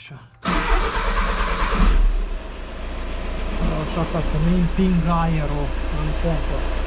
așa. Așa ca să nu împing aerul în pompă.